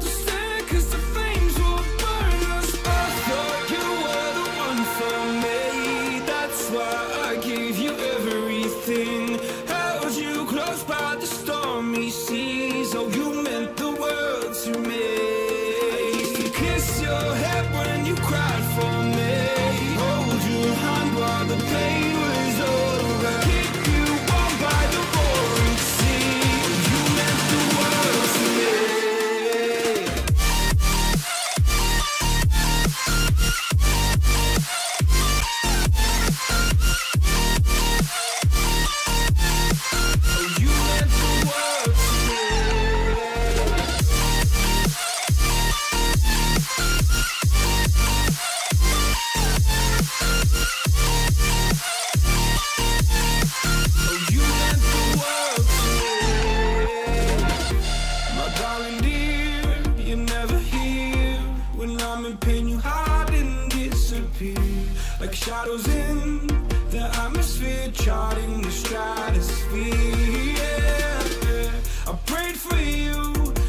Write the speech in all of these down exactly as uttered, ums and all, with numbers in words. Just stare, cause the flames will burn us. I thought you were the one for me, that's why I gave you everything. Held you close by the stormy seas, oh, you meant the world to me. I used to kiss your head when you cried for me, hold your hand while the pain was over, keep you warm by the roaring sea. Like shadows in the atmosphere, charting the stratosphere, yeah. I prayed for you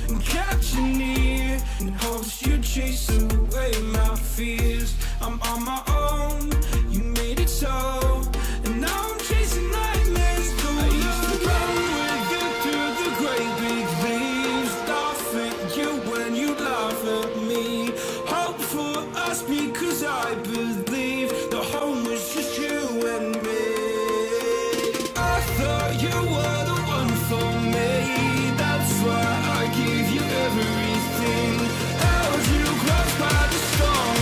and kept you near in hopes you'd chase away my fears. I'm on my own, you made it so, and now I'm chasing nightmares through. I used to run with you through the great big leaves, laugh at you when you laugh at me. Hope for us because I believe no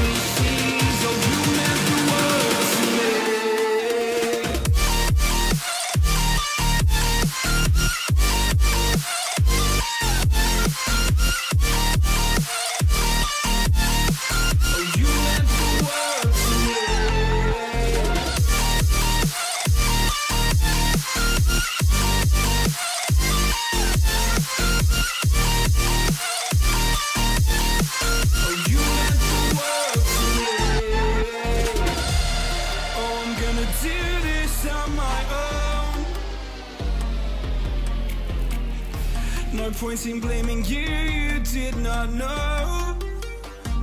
point in blaming you, you did not know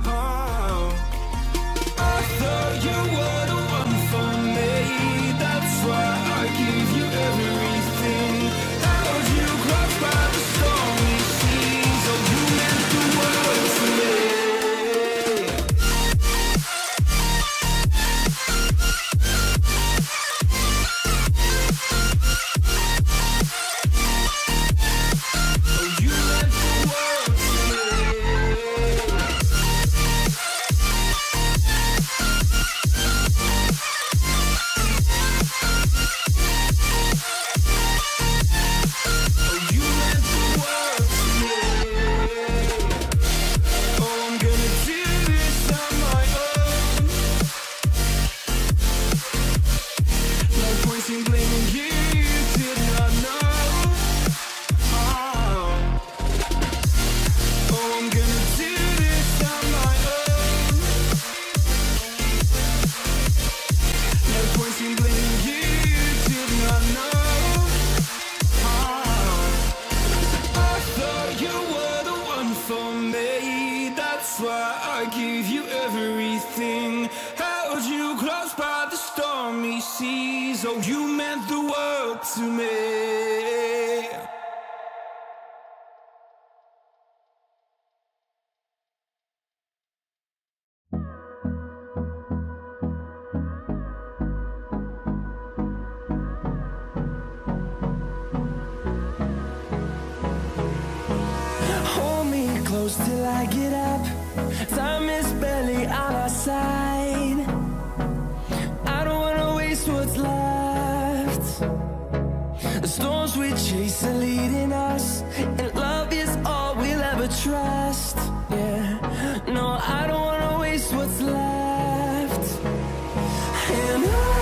how. I thought you were the one for me, that's why I gave you everything. Held you close by the stormy seas, oh, you meant the world to me. I gave you everything, held you close by the stormy seas, oh, you meant the world to me. Hold me close till I get up, time is barely on our side. I don't wanna waste what's left. The storms we chase are leading us, and love is all we'll ever trust. Yeah, no, I don't wanna waste what's left. And I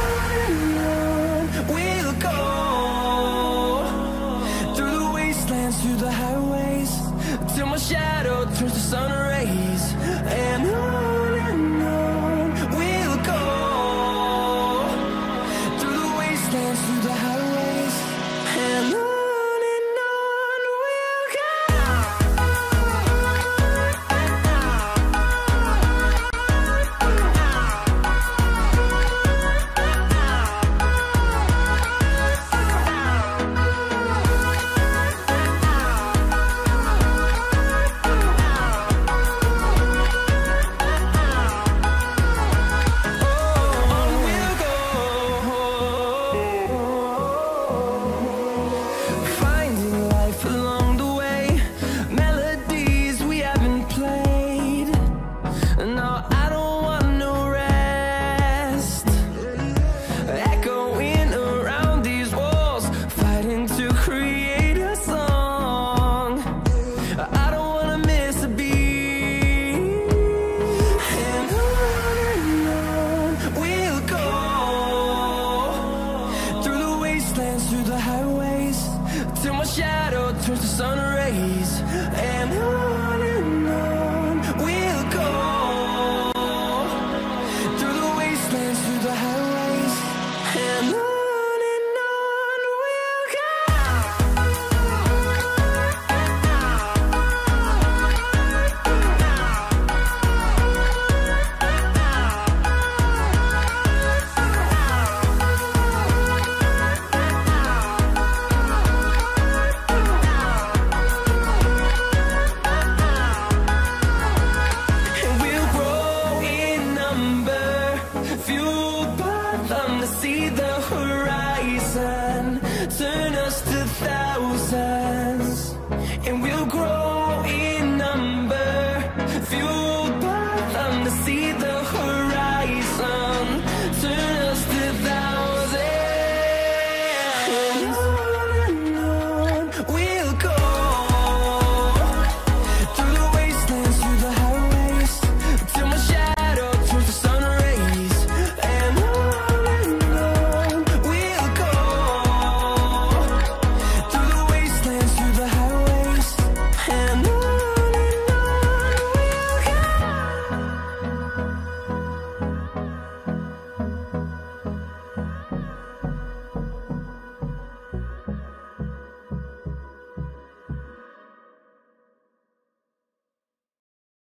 be the